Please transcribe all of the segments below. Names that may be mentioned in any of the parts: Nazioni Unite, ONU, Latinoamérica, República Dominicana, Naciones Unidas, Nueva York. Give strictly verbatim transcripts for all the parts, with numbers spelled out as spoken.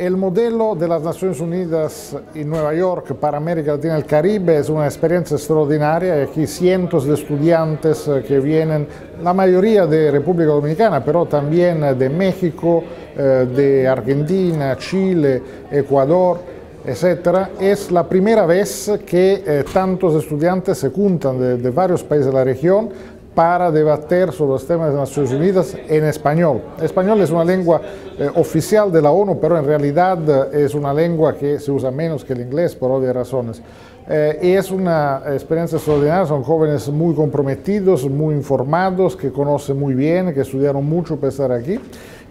E il modello delle Nazioni Unite in Nueva York per América Latina e il Caribe è un'esperienza straordinaria. Hay aquí cientos de estudiantes que vienen, la mayoría de República Dominicana, pero también de México, de Argentina, Chile, Ecuador, etcétera. Es la primera vez que tantos estudiantes se juntan de, de varios países de la región para debatir sobre los temas de las Naciones Unidas en español. El español es una lengua eh, oficial de la ONU, pero en realidad es una lengua que se usa menos que el inglés por obvias razones. Eh, y es una experiencia extraordinaria, son jóvenes muy comprometidos, muy informados, que conocen muy bien, que estudiaron mucho para estar aquí.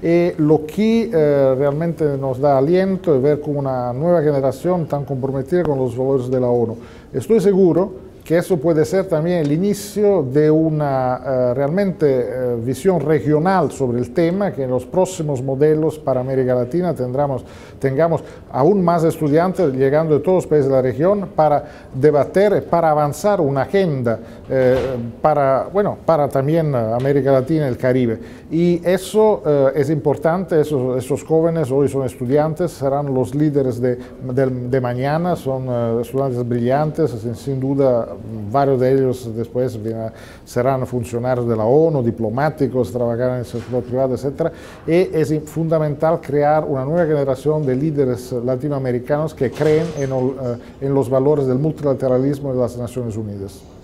E lo che eh, realmente nos dà aliento è vedere come una nuova generazione tan comprometida con i valori della ONU. E sto sicuro che questo può essere anche l'inizio di una eh, realmente eh, visione regionale sobre il tema, che nei prossimi modelli per América Latina tengamos aún más estudiantes llegando de todos los países de la región para debater, para avanzar una agenda eh, para, bueno, para también América Latina y el Caribe. Y eso eh, es importante, esos, esos jóvenes hoy son estudiantes, serán los líderes de, de, de mañana, son eh, estudiantes brillantes, sin, sin duda varios de ellos después serán funcionarios de la ONU, diplomáticos, trabajarán en el sector privado, etcétera. Y es fundamental crear una nueva generación de líderes latinoamericanos que creen en, en los valores del multilateralismo de las Naciones Unidas.